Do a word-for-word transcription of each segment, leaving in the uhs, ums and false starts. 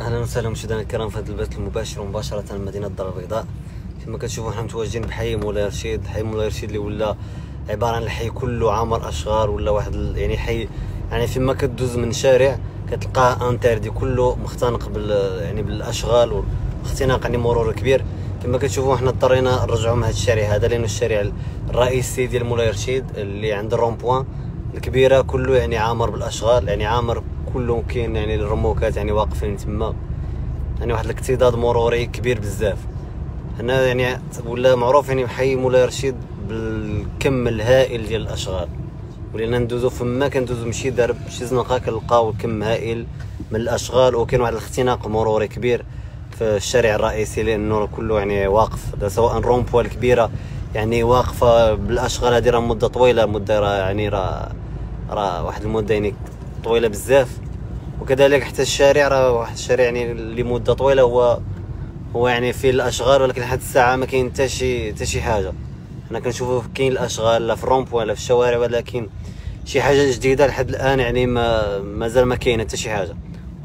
اهلا وسهلا مشاهدينا الكرام في هذا البث المباشر مباشره من مدينه الدار البيضاء. كما كتشوفوا حنا متواجدين بحي مولاي رشيد، حي مولاي رشيد اللي ولا عباره عن الحي كله عامر اشغار، ولا واحد يعني حي يعني فيما كدوز من شارع كتلقاه انتردي كله مختنق بال يعني بالاشغال واختناق يعني مرور كبير. كما كتشوفوا حنا اضطرينا نرجعوا من هذا الشارع هذا لانه الشارع الرئيسي ديال مولاي رشيد اللي عند الرونبوان الكبيره كله يعني عامر بالاشغال، يعني عامر كلهم كاين يعني الرموكات يعني واقفين تما، يعني واحد الاكتضاد مروري كبير بزاف. هنا يعني ولا معروف يعني بحي مولاي رشيد بالكم الهائل ديال الاشغال، ولينا ندوزو فما كندوزو مشي درب شي زنقه كنلقاو كم هائل من الاشغال، وكاين واحد الاختناق مروري كبير في الشارع الرئيسي لانه كله يعني واقف، سواء رونبوان الكبيره يعني واقفه بالاشغال هذه راه مده طويله، مده راه يعني راه راه واحد المده يعني طويله بزاف، وكذلك حتى الشارع راه واحد الشارع يعني لمده طويله هو هو يعني فيه الاشغال، ولكن حتى الساعه ما كاين حتى شي حتى شي حاجه. حنا كنشوفوا كاين الاشغال لا في الرونبوان لا في الشوارع، ولكن شي حاجه جديده لحد الان يعني ما مازال ما كاينه حتى شي حاجه.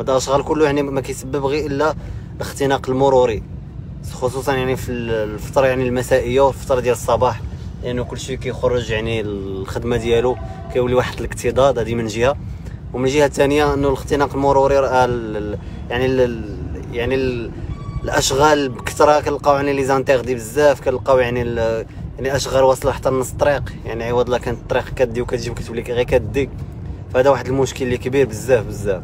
هذا الاشغال كله يعني ما كيسبب غير الا الاختناق المروري، خصوصا يعني في الفتره يعني المسائيه والفتره ديال الصباح، لانه يعني كلشي كيخرج يعني الخدمه ديالو كيولي واحد الاكتضاد، هذه من جهه. ومن جهه ثانيه انه الاختناق المروري راه يعني ال يعني ال الاشغال بكثره كنلقاو يعني لي زانتيردي بزاف، كنلقاو يعني يعني اشغال واصله حتى لنص الطريق، يعني عوض لا كانت الطريق كدي وكتجي وكتولي غير كدي، فهذا واحد المشكل اللي كبير بزاف بزاف.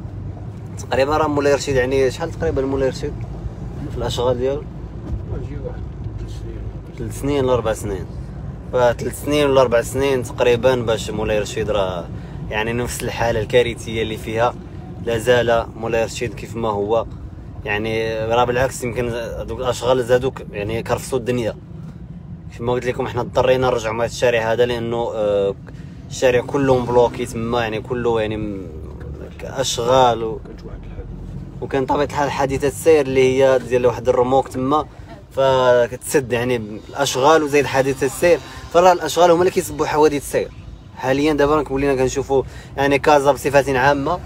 تقريبا راه مولاي رشيد يعني شحال تقريبا مولاي رشيد في الاشغال ديالو؟ شي واحد ثلاث سنين ولا اربع سنين، فثلاث سنين ولا اربع سنين تقريبا باش مولاي رشيد راه يعني نفس الحاله الكارثيه اللي فيها لازال مولاي رشيد كيف ما هو، يعني راه بالعكس يمكن هذوك الاشغال زادوك يعني كرفصوا الدنيا. كما قلت لكم حنا اضطرينا نرجعوا من هذا الشارع هذا لانه الشارع كله مبلوكي تما، يعني كله يعني اشغال و... وكان طبيعه الحال حادثه سير اللي هي ديال واحد الرموك تما، فكتسد يعني الاشغال وزيد حادثه السير، فراه الاشغال هما اللي كيسبوا حوادث السير حاليا. دابا ولينا كنشوفوا يعني كازا بصفه عامه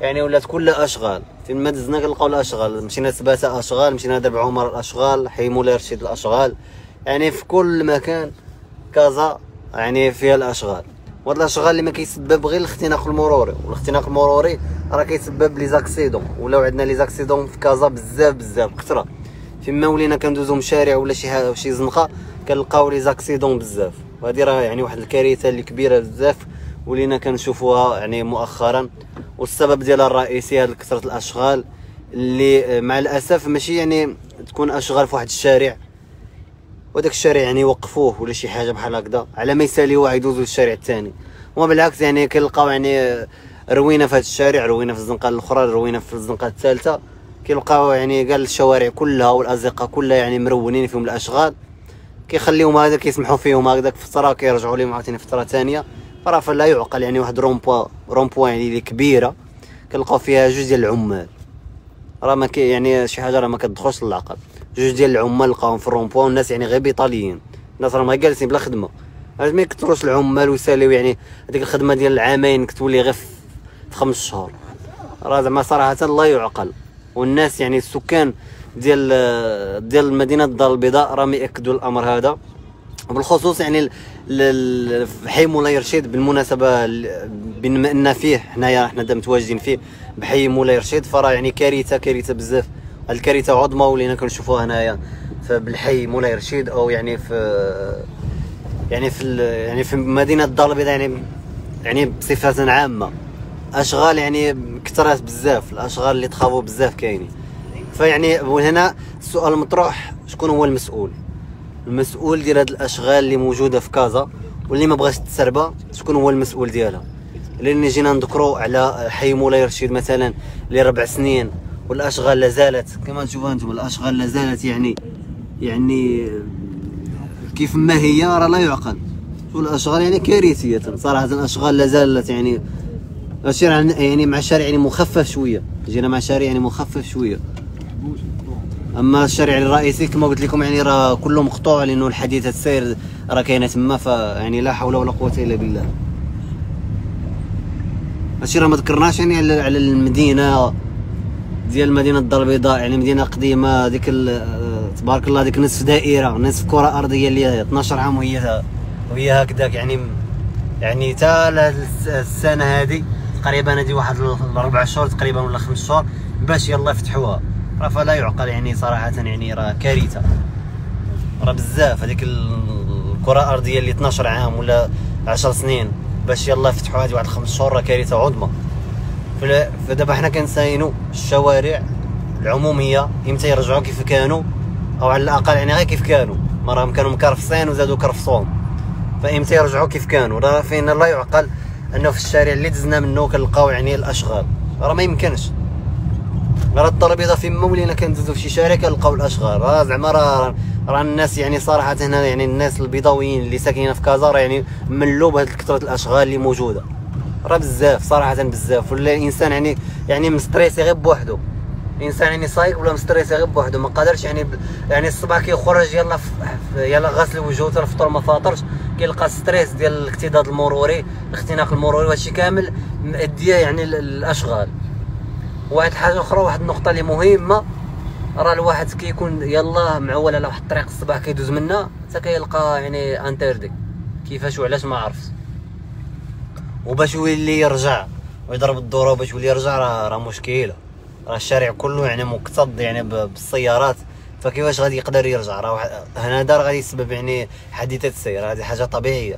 يعني ولات كلها اشغال، فين ما دزنا كنلقاو الاشغال، مشينا سباته اشغال، مشينا درب عمر الاشغال، حي مولاي رشيد الاشغال، يعني في كل مكان كازا يعني فيها الاشغال. وهاد الاشغال اللي ما كيسبب غير الاختناق المروري، والاختناق المروري راه كيسبب لي زاكسيدون، ولاو عندنا لي زاكسيدون في كازا بزاف بزاف بكثره، فيما ولينا كندوزو من شارع ولا شي شي زنقه كنلقاو لي زاكسيدون بزاف، وهادي راه يعني واحد الكارثه اللي كبيره بزاف ولينا كنشوفوها يعني مؤخرا، والسبب ديالها الرئيسي هاد كثره الاشغال اللي مع الاسف ماشي يعني تكون اشغال في واحد الشارع وداك الشارع يعني يوقفوه ولا شي حاجه بحال هكذا على ما يساليوه يدوزوا للشارع الثاني، وما بالعكس يعني كنلقاو يعني روينا في هاد الشارع، روينا في الزنقه الاخرى، روينا في الزنقه الثالثه، كيلقاو يعني كاع الشوارع كلها والازقه كلها يعني مرونين فيهم الاشغال، كيخليهم هذا كيسمحوا فيهم هكذاك فتره كيرجعوا لهم عاوتاني فتره ثانيه. راه فلا يعقل يعني واحد رونبوان رونبوان يعني اللي كبيره كنلقاو فيها جوج ديال العمال، راه ما يعني شي حاجه راه ما كتدخلش للعقل، جوج ديال العمال لقاهم في الرونبوان، والناس يعني غير بيطاليين، الناس راهم غير جالسين بلا خدمه، علاش ما يكثروش العمال ويساليو يعني هذيك الخدمه ديال العامين كتولي غير في خمس شهور، راه زعما صراحه لا يعقل. والناس يعني السكان ديال ديال مدينه الدار البيضاء راهم ياكدوا الامر هذا، وبالخصوص يعني حي مولاي رشيد بالمناسبه بما ان فيه حنايا حنا متواجدين فيه بحي مولاي رشيد، فراه يعني كارثه كارثه بزاف، الكارثه عظمى ولينا كنشوفوها هنايا بالحي مولاي رشيد او يعني في يعني في يعني في مدينه الدار البيضاء يعني يعني بصفه عامه اشغال يعني كثرات بزاف، الاشغال اللي تخافوا بزاف كاينين. فيعني وهنا السؤال المطروح شكون هو المسؤول؟ المسؤول ديال هاد الاشغال اللي موجوده في كازا واللي ما بغاش تسربه شكون هو المسؤول ديالها؟ لان جينا نذكروا على حي مولاي رشيد مثلا لربع سنين والاشغال لازالت كما تشوفوا انتم، الاشغال لازالت يعني يعني كيف ما هي، راه لا يعقل. شوف الاشغال يعني كارثيه صراحه، الاشغال لازالت يعني يعني مع شارع يعني مخفف شويه، جينا مع شارع يعني مخفف شويه، اما الشارع الرئيسي كما قلت لكم يعني راه كله مقطوع لانه الحديثه السير راه كاينه تما، فيعني لا حول ولا قوه الا بالله. هادشي راه ما ذكرناش يعني على المدينه ديال مدينه الدار البيضاء، يعني مدينه قديمه ديك تبارك الله، ديك نصف دائره نصف كره ارضيه اللي اثنا عشر عام وهي وهي هكذاك، يعني يعني حتى السنه هذه تقريبا هذه واحد الربع شهور تقريبا ولا خمس شهور باش يلا فتحوها، راه فلا يعقل يعني صراحه، يعني راه كارثه، راه بزاف هذيك الكره الارضيه اللي اثنا عشر عام ولا عشر سنين باش يلا فتحوا هذه واحد خمس شهور، راه كارثه عظمى. فدابا حنا كنساينوا الشوارع العموميه امتى يرجعوا كيف كانوا، او على الاقل يعني غير كيف كانوا، ما راهم كانوا مكرفصين وزادوا كرفصوهم، فامتى يرجعوا كيف كانوا. راه فين لا يعقل انه في الشارع اللي دزنا منه كنلقاو يعني الاشغال، راه ما يمكنش، راه الدار البيضاء فين ما ولينا كندوزو في شي شارع كنلقاو الاشغال، راه زعما راه راه الناس يعني صراحه هنا، يعني الناس البيضاويين اللي ساكنين في كازا راه يعني ملوا بهاد كثره الاشغال اللي موجوده، راه بزاف صراحه بزاف، ولا الانسان يعني يعني مستريسي غير بوحدو، الانسان يعني صايق ولا مستريسي غير بوحدو، ما قادرش يعني ب... يعني الصباح كيخرج يلا ف... يلا غسل وجهه حتى الفطور ما فاطرش، كيلقى ستريس ديال الاكتضاد المروري، الاختناق المروري، وهادشي كامل مؤديه يعني الاشغال. واحد الحاجه اخرى، واحد النقطه اللي مهمه، راه الواحد كيكون يلا معول على واحد الطريق الصباح كيدوز منها حتى كيلقى يعني انتردي، كيفاش وعلاش ما عرفتش، وباش يولي يرجع ويضرب الدوره باش يولي يرجع راه راه مشكله، راه الشارع كله يعني مكتظ يعني بالسيارات، فكيفاش غادي يقدر يرجع؟ راه هنا دار غادي يسبب يعني حادثه السير، هذه حاجه طبيعيه.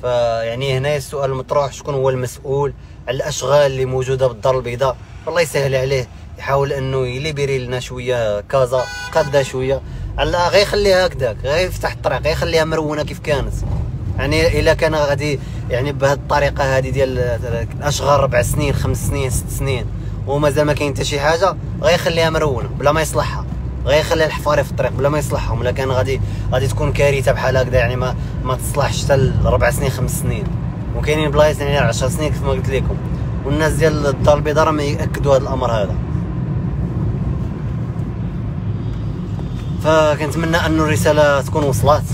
فيعني هنا السؤال المطروح، شكون هو المسؤول على الاشغال اللي موجوده بالدار البيضاء؟ والله يسهل عليه، يحاول انه يليبري لنا شويه كازا قاده شويه، على غير يخليها هكذاك، غير يفتح الطريق، غير يخليها مرونه كيف كانت. يعني الا كان غادي يعني بهذه الطريقه هذه ديال الاشغال ربع سنين خمس سنين ست سنين ومازال ما كاين حتى شي حاجه، غير يخليها مرونه بلا ما يصلحها، غير يخلي الحفاري في الطريق بلا ما يصلحهم، ولا كان غادي غادي تكون كارثه بحال هكذا، يعني ما ما تصلحش حتى لربع سنين خمس سنين، وكاينين بلايص يعني عشر سنين كيف ما قلت لكم، والناس ديال الدار البيضاء راهم ياكدوا هذا الامر هذا. فكنتمنى انه الرساله تكون وصلت،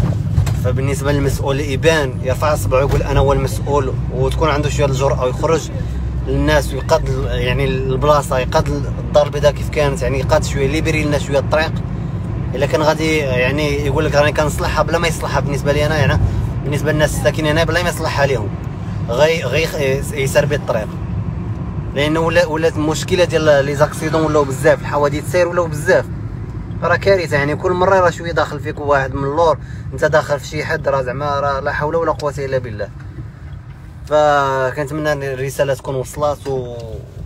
فبالنسبه للمسؤول يبان يرفع اصبعه يقول انا هو المسؤول، وتكون عنده شويه الجرأه ويخرج للناس ويقاد يعني البلاصه، يقاد الدار البيضاء كيف كانت، يعني يقاد شويه ليبري لنا شويه الطريق. الا كان غادي يعني يقول لك راني كنصلحها بلا ما يصلحها، بالنسبه لي انا يعني بالنسبه للناس الساكنين هنا بلا ما يصلحها لهم، غير غير يسربي الطريق، لانه ولات المشكله ديال لي زاكسيدون ولاو بزاف، الحوادث السير ولاو بزاف، راه كارثه. يعني كل مره راه شويه داخل فيك واحد من اللور، انت داخل في شي حد، راه زعما راه لا حول ولا قوه الا بالله. فكنتمنى ان الرساله تكون وصلت،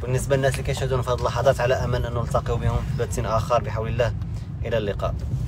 وبالنسبه للناس اللي كيشاهدونا في هذه اللحظات، على امل ان نلتقي بهم في بث اخر بحول الله. الى اللقاء.